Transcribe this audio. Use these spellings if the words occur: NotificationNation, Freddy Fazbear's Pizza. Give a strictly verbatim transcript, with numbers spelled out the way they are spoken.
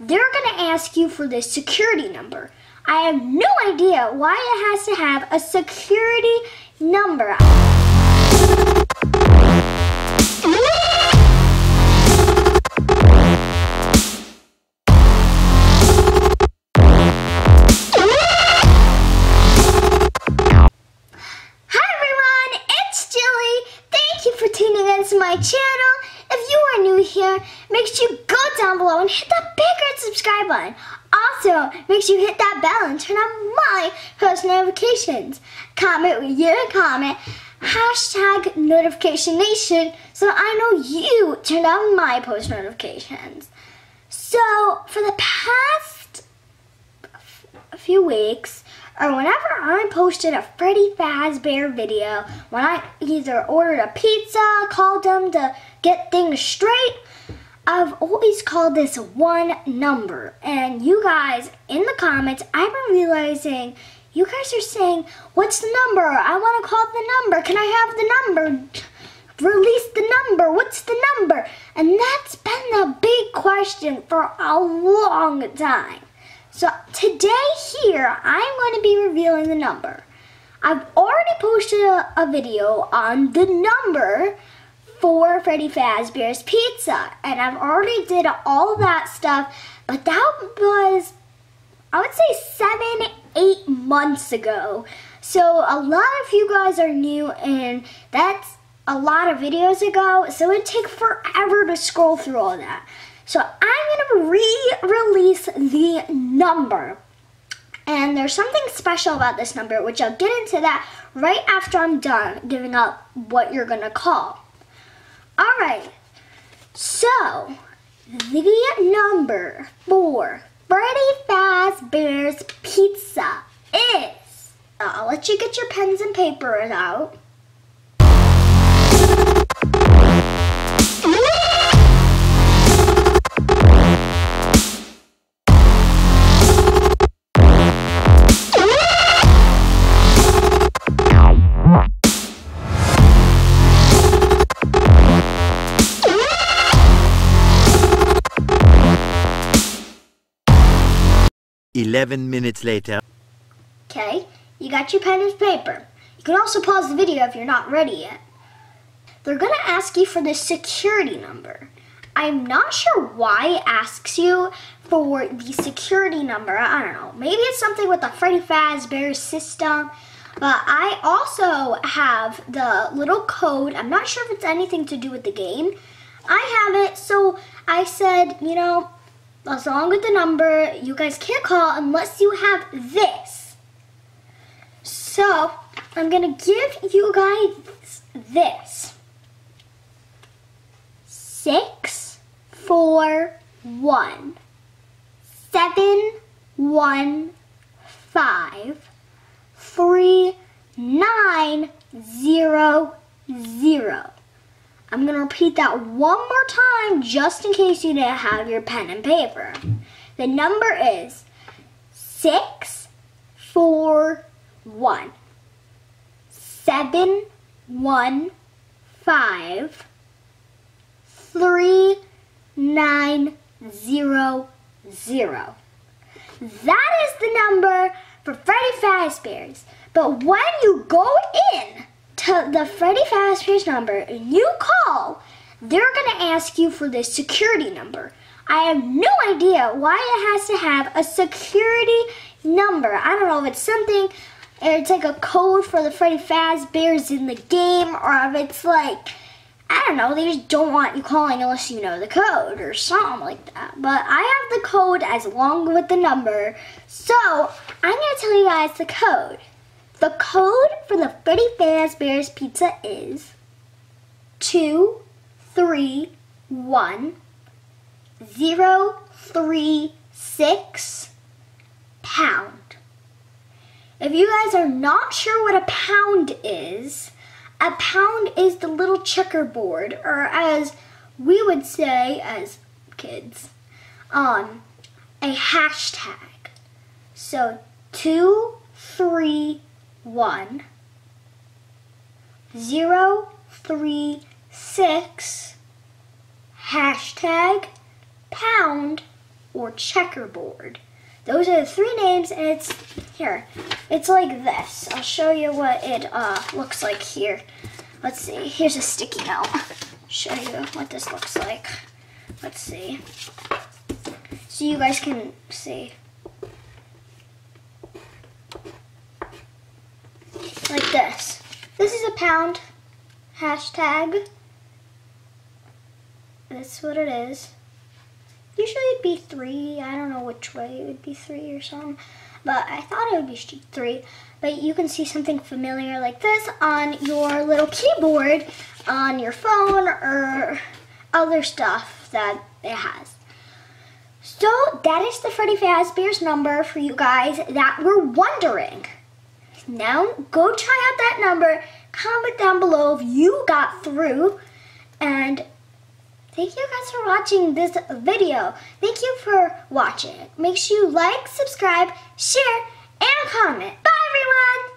they're going to ask you for this security number. I have no idea why it has to have a security number. My channel. If you are new here, make sure you go down below and hit that big red subscribe button. Also, make sure you hit that bell and turn on my post notifications. Comment your comment, hashtag notification nation, so I know you turn on my post notifications. So, for the past few weeks, or whenever I posted a Freddy Fazbear video, when I either ordered a pizza, called them to get things straight, I've always called this one number. And you guys, in the comments, I've been realizing, you guys are saying, what's the number? I want to call the number. Can I have the number? Release the number. What's the number? And that's been the big question for a long time. So today here, I'm going to be revealing the number. I've already posted a, a video on the number for Freddy Fazbear's Pizza, and I've already did all that stuff, but that was, I would say seven, eight months ago. So a lot of you guys are new, and that's a lot of videos ago, so it'd take forever to scroll through all that. So I'm going to re-release the number. And there's something special about this number, which I'll get into that right after I'm done giving out what you're going to call. Alright, so the number for Freddy Fazbear's Pizza is... I'll let you get your pens and paper out. eleven minutes later. Okay, you got your pen and paper. You can also pause the video if you're not ready yet. They're going to ask you for the security number. I'm not sure why it asks you for the security number. I don't know. Maybe it's something with the Freddy Fazbear's system. But I also have the little code. I'm not sure if it's anything to do with the game. I have it, so I said, you know, as long as the number, you guys can't call unless you have this. So, I'm going to give you guys this. Six, four, one. Seven, one, five. Three, nine, zero, zero. I'm going to repeat that one more time just in case you didn't have your pen and paper. The number is six four one, seven one five, three nine zero zero. That is the number for Freddy Fazbear's. But when you go in to the Freddy Fazbear's number and you call, they're going to ask you for this security number. I have no idea why it has to have a security number. I don't know if it's something, it's like a code for the Freddy Fazbear's in the game, or if it's like, I don't know, they just don't want you calling unless you know the code or something like that. But I have the code as long with the number, so I'm going to tell you guys the code. The code for the Freddy Fazbear's Pizza is two three one zero three six pound. If you guys are not sure what a pound is, a pound is the little checkerboard, or as we would say as kids, um, a hashtag. So two three. One, zero, three, six, hashtag, pound, or or checkerboard. Those are the three names, and it's here. It's like this. I'll show you what it uh, looks like here. Let's see. Here's a sticky note. Show you what this looks like. Let's see. So you guys can see. Like this. This is a pound hashtag. That's what it is. Usually it'd be three. I don't know which way it would be three or something, but I thought it would be three. But you can see something familiar like this on your little keyboard, on your phone, or other stuff that it has. So that is the Freddy Fazbear's number for you guys that were wondering. Now go try out that number. Comment down below if you got through, and thank you guys for watching this video. Thank you for watching. Make sure you like, subscribe, share, and comment. Bye, everyone!